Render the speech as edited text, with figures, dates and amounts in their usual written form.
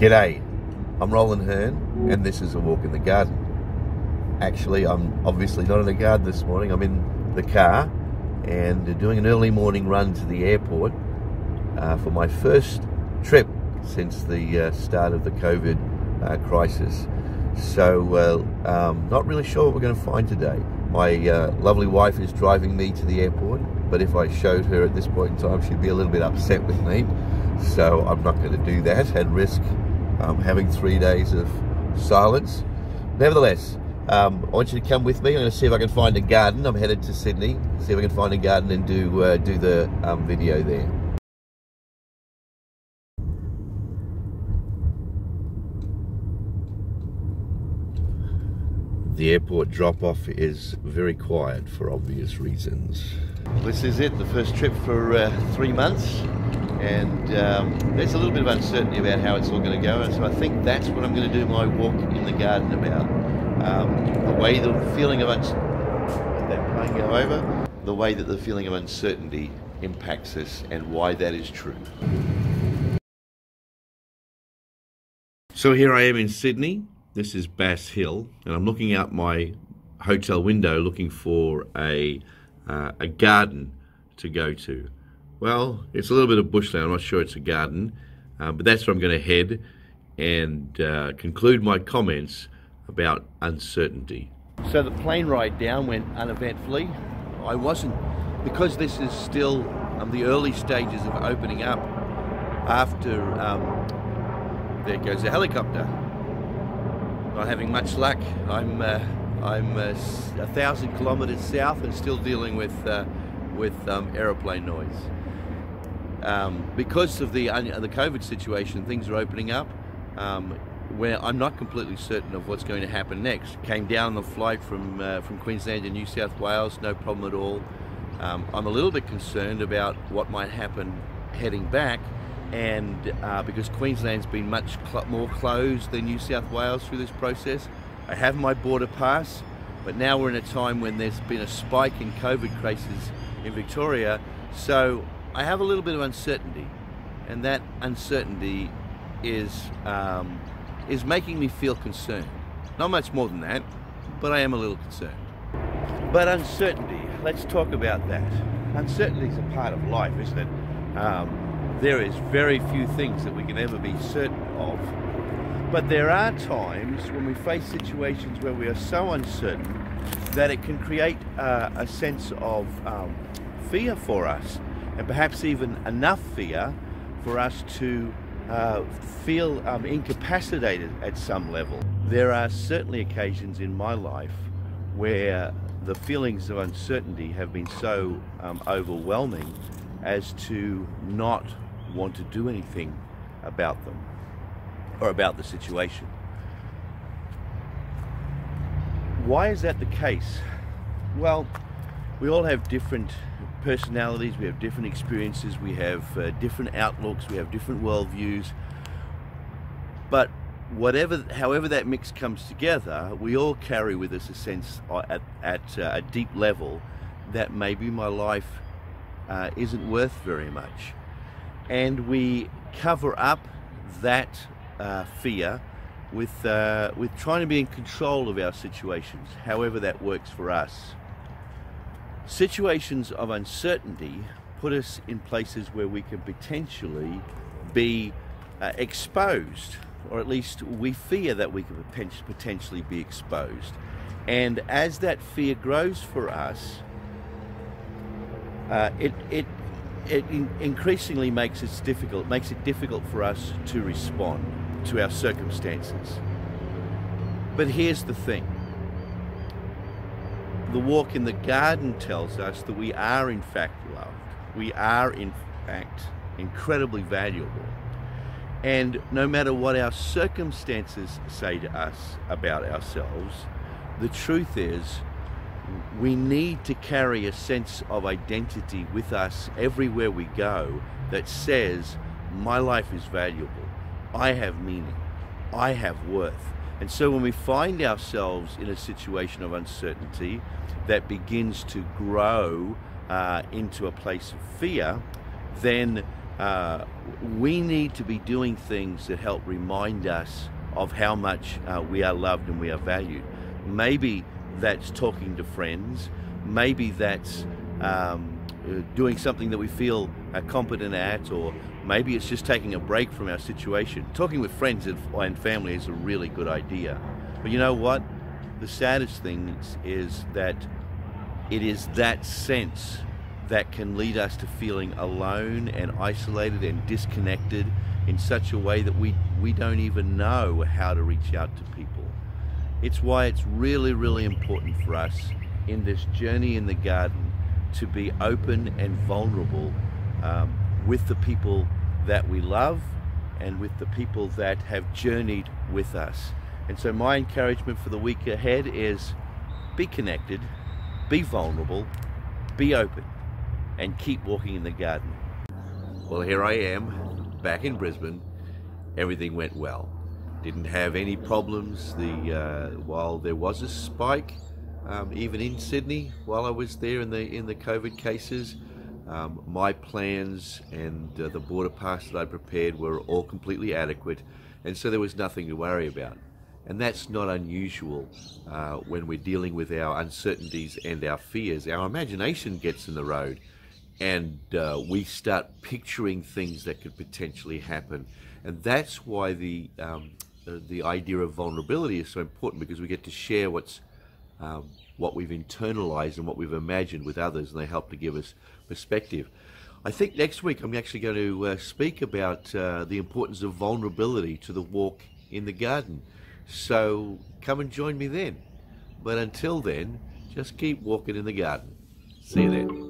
G'day, I'm Roland Hearn and this is A Walk in the Garden. Actually, I'm obviously not in the garden this morning, I'm in the car and doing an early morning run to the airport for my first trip since the start of the COVID crisis. So not really sure what we're going to find today. My lovely wife is driving me to the airport, but if I showed her at this point in time, she'd be a little bit upset with me. So I'm not going to do that and risk having 3 days of silence. Nevertheless, I want you to come with me. I'm going to see if I can find a garden. I'm headed to Sydney. See if I can find a garden and do the video there. The airport drop-off is very quiet for obvious reasons. This is it, the first trip for 3 months, and there's a little bit of uncertainty about how it's all going to go, and so I think that's what I'm going to do my walk in the garden about. The way that the feeling of uncertainty impacts us and why that is true. So here I am in Sydney. This is Bass Hill, and I'm looking out my hotel window looking for a garden to go to. Well, it's a little bit of bushland, I'm not sure it's a garden, but that's where I'm going to head and conclude my comments about uncertainty. So the plane ride down went uneventfully. Because this is still the early stages of opening up after, there goes the helicopter. Not having much luck. I'm 1,000 kilometres south and still dealing with aeroplane noise. Because of the COVID situation, things are opening up. Where I'm not completely certain of what's going to happen next. Came down on the flight from Queensland to New South Wales, no problem at all. I'm a little bit concerned about what might happen heading back. And because Queensland's been much more closed than New South Wales through this process, I have my border pass, but now we're in a time when there's been a spike in COVID cases in Victoria, so I have a little bit of uncertainty, and that uncertainty is making me feel concerned. Not much more than that, but I am a little concerned. But uncertainty, let's talk about that. Uncertainty is a part of life, isn't it? There is very few things that we can ever be certain of, but there are times when we face situations where we are so uncertain that it can create a sense of fear for us, and perhaps even enough fear for us to feel incapacitated at some level. There are certainly occasions in my life where the feelings of uncertainty have been so overwhelming as to not want to do anything about them or about the situation. Why is that the case? Well, we all have different personalities, we have different experiences, we have different outlooks, we have different worldviews, but however that mix comes together, we all carry with us a sense at a deep level that maybe my life isn't worth very much, and we cover up that fear with trying to be in control of our situations, however that works for us. Situations of uncertainty put us in places where we can potentially be exposed, or at least we fear that we could potentially be exposed, and as that fear grows for us, it increasingly makes it difficult for us to respond to our circumstances. But here's the thing. The walk in the garden tells us that we are in fact loved. We are in fact incredibly valuable. And no matter what our circumstances say to us about ourselves, the truth is we need to carry a sense of identity with us everywhere we go that says, my life is valuable, I have meaning, I have worth. And so when we find ourselves in a situation of uncertainty that begins to grow into a place of fear, then we need to be doing things that help remind us of how much we are loved and we are valued. Maybe that's talking to friends, maybe that's doing something that we feel competent at, or maybe it's just taking a break from our situation. Talking with friends and family is a really good idea. But you know what? The saddest thing is that it is that sense that can lead us to feeling alone and isolated and disconnected in such a way that we don't even know how to reach out to people. It's why it's really, really important for us in this journey in the garden to be open and vulnerable with the people that we love and with the people that have journeyed with us. And so my encouragement for the week ahead is be connected, be vulnerable, be open, and keep walking in the garden. Well, here I am, back in Brisbane. Everything went well. Didn't have any problems. While there was a spike, even in Sydney, while I was there in the COVID cases, my plans and the border pass that I prepared were all completely adequate, and so there was nothing to worry about. And that's not unusual when we're dealing with our uncertainties and our fears. Our imagination gets in the road, and we start picturing things that could potentially happen. And that's why the idea of vulnerability is so important, because we get to share what we've internalized and what we've imagined with others, and they help to give us perspective. I think next week I'm actually going to speak about the importance of vulnerability to the walk in the garden. So come and join me then. But until then, just keep walking in the garden. See you then.